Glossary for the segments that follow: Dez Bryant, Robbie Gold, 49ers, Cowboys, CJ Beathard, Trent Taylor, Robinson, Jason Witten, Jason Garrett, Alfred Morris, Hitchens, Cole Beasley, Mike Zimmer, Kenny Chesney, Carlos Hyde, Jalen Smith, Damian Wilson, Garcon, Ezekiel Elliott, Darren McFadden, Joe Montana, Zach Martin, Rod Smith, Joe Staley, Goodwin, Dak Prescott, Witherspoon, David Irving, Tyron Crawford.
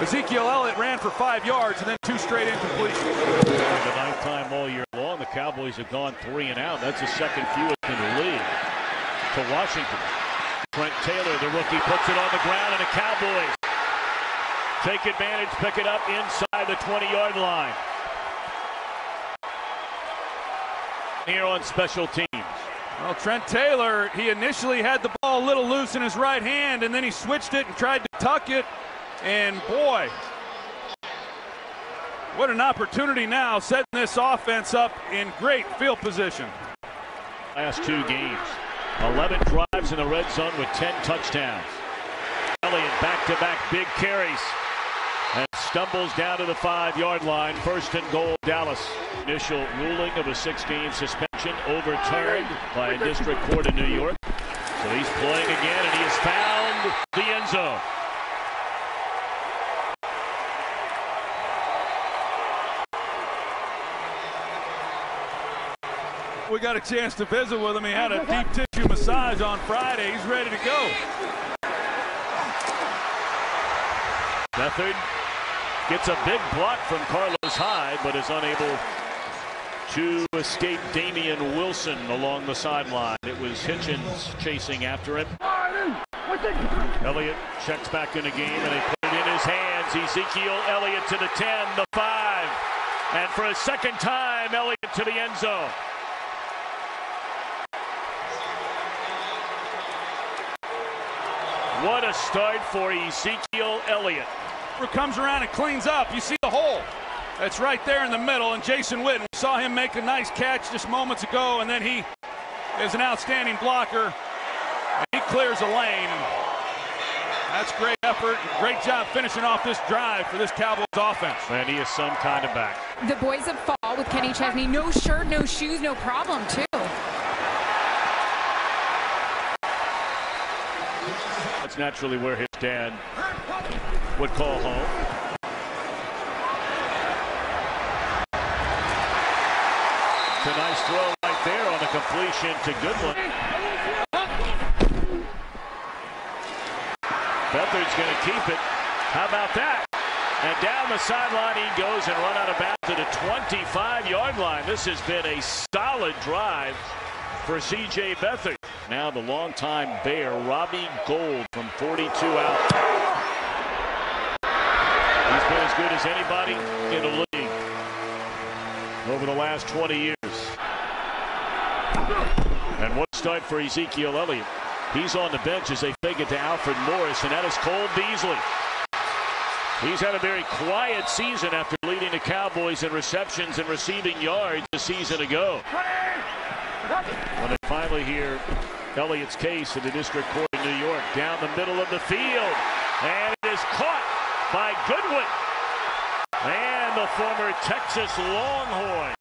Ezekiel Elliott ran for 5 yards and then two straight incompletions. The ninth time all year long, the Cowboys have gone 3 and out. That's the second fewest in the league to Washington. Trent Taylor, the rookie, puts it on the ground, and the Cowboys take advantage, pick it up inside the 20-yard line. Here on special teams. Well, Trent Taylor, he initially had the ball a little loose in his right hand, and then he switched it and tried to tuck it. And boy, what an opportunity now, setting this offense up in great field position. Last two games, 11 drives in the red zone with 10 touchdowns. Elliott back-to-back big carries and stumbles down to the 5-yard line. First and goal, Dallas. Initial ruling of a 6-game suspension overturned by a district court in New York. So he's playing again, and he has found the end zone. We got a chance to visit with him. He had a deep tissue massage on Friday. He's ready to go. Beathard gets a big block from Carlos Hyde, but is unable to escape Damian Wilson along the sideline. It was Hitchens chasing after him. Elliott checks back in the game, and they put it in his hands. Ezekiel Elliott to the 10, the 5. And for a second time, Elliott to the end zone. What a start for Ezekiel Elliott. Who comes around and cleans up. You see the hole. That's right there in the middle. And Jason Witten, we saw him make a nice catch just moments ago. And then he is an outstanding blocker. And he clears a lane. That's great effort. Great job finishing off this drive for this Cowboys offense. Man, he is some kind of back. The boys at fall with Kenny Chesney. No shirt, no shoes, no problem, too. That's naturally where his dad would call home. It's a nice throw right there on the completion to Goodwin. Beathard's going to keep it. How about that? And down the sideline he goes and run out of bounds to the 25-yard line. This has been a solid drive for CJ Beathard. Now the longtime Bear, Robbie Gold, from 42 out. He's been as good as anybody in the league over the last 20 years. And one start for Ezekiel Elliott. He's on the bench as they fake it to Alfred Morris, and that is Cole Beasley. He's had a very quiet season after leading the Cowboys in receptions and receiving yards a season ago. When they finally hear Elliott's case in the district court in New York, down the middle of the field, and it is caught by Goodwin and the former Texas Longhorn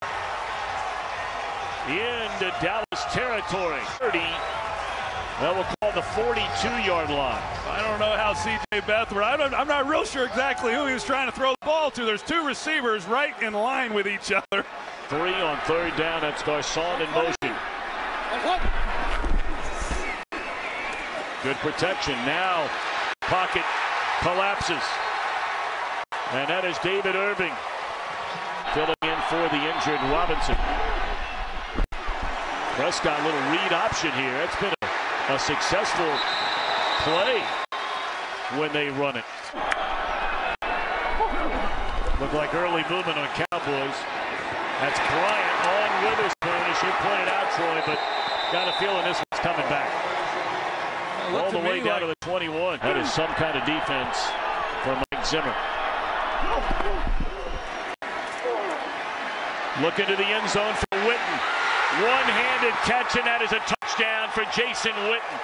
into Dallas territory. 30. That will call the 42-yard line. I don't know how C.J. Beathard. I'm not real sure exactly who he was trying to throw the ball to. There's two receivers right in line with each other. 3 on third down. That's Garcon in motion. Good protection. Now pocket collapses. And that is David Irving filling in for the injured Robinson. Prescott, little read option here. It's been a successful play when they run it. Look like early movement on Cowboys. That's Bryant on Witherspoon. He should play it out, Troy, but got a feeling this one's coming back. All the way down to the 21. That is some kind of defense for Mike Zimmer. Look into the end zone for Witten. One-handed catch, and that is a touchdown for Jason Witten.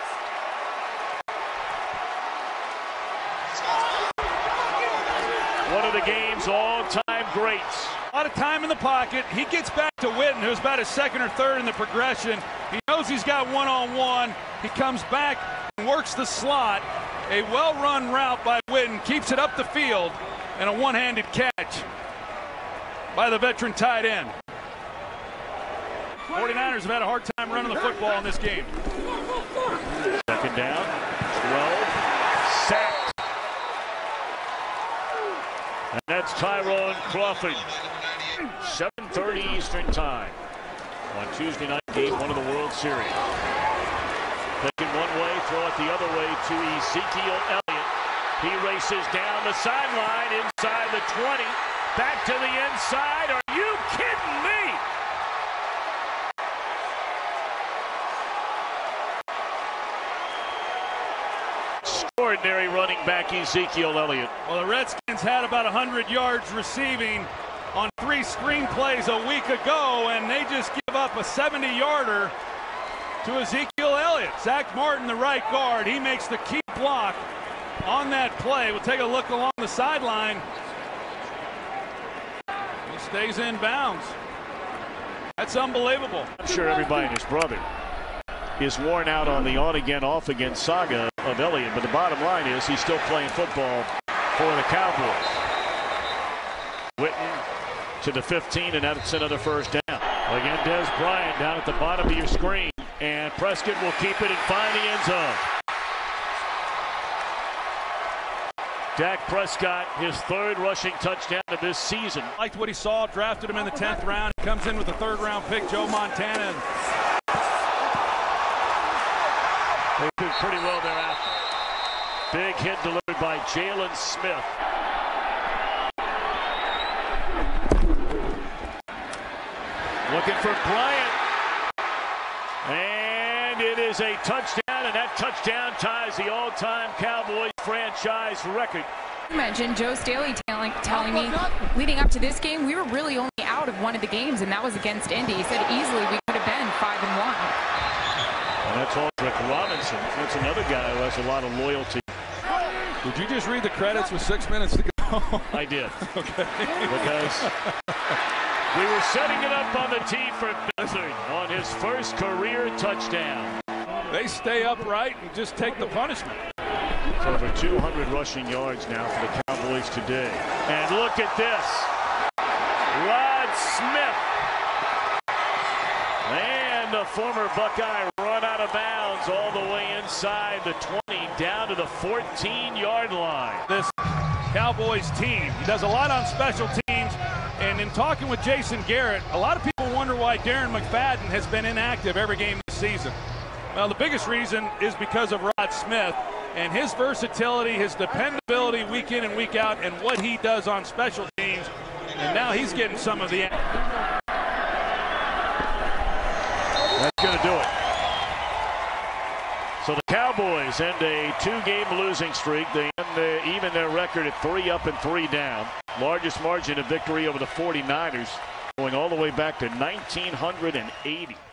One of the game's all-time greats. A lot of time in the pocket. He gets back to Witten, who's about his second or third in the progression. He knows he's got one-on-one. He comes back and works the slot. A well-run route by Witten keeps it up the field, and a one-handed catch by the veteran tight end. 49ers have had a hard time running the football in this game. Second down, 12, sacked. And that's Tyron Crawford. 7:30 Eastern Time on Tuesday night, game one of the World Series. Taking one way, throw it the other way to Ezekiel Elliott. He races down the sideline, inside the 20, back to the inside. Are you kidding me? Extraordinary running back Ezekiel Elliott. Well, the Redskins had about 100 yards receiving on 3 screenplays a week ago, and they just give up a 70-yarder to Ezekiel Elliott. Zach Martin, the right guard, he makes the key block on that play. We'll take a look along the sideline. He stays in bounds. That's unbelievable. I'm sure everybody and his brother is worn out on the on-again, off-again saga of Elliott, but the bottom line is he's still playing football for the Cowboys. Witten to the 15, and that's another first down. Again, Dez Bryant down at the bottom of your screen, and Prescott will keep it and find the end zone. Dak Prescott, his 3rd rushing touchdown of this season. Liked what he saw, drafted him in the 10th round. He comes in with a 3rd-round pick, Joe Montana. They did pretty well thereafter. Big hit delivered by Jalen Smith. Looking for Bryant. And it is a touchdown, and that touchdown ties the all-time Cowboys franchise record. You mentioned Joe Staley telling me leading up to this game, we were really only out of one of the games, and that was against Indy. He said easily we could have been 5-1. And that's all Robinson. That's another guy who has a lot of loyalty. Did you just read the credits with 6 minutes to go? I did. Okay. Because... we were setting it up on the tee for Beathard on his 1st career touchdown. They stay upright and just take the punishment. It's over 200 rushing yards now for the Cowboys today. And look at this. Rod Smith. And the former Buckeye run out of bounds all the way inside the 20 down to the 14-yard line. This Cowboys team, he does a lot on special teams. And in talking with Jason Garrett, a lot of people wonder why Darren McFadden has been inactive every game this season. Well, the biggest reason is because of Rod Smith and his versatility, his dependability week in and week out, and what he does on special teams. And now he's getting some of the... That's going to do it. So the Cowboys end a 2-game losing streak. They even their record at 3 up and 3 down. Largest margin of victory over the 49ers, going all the way back to 1980.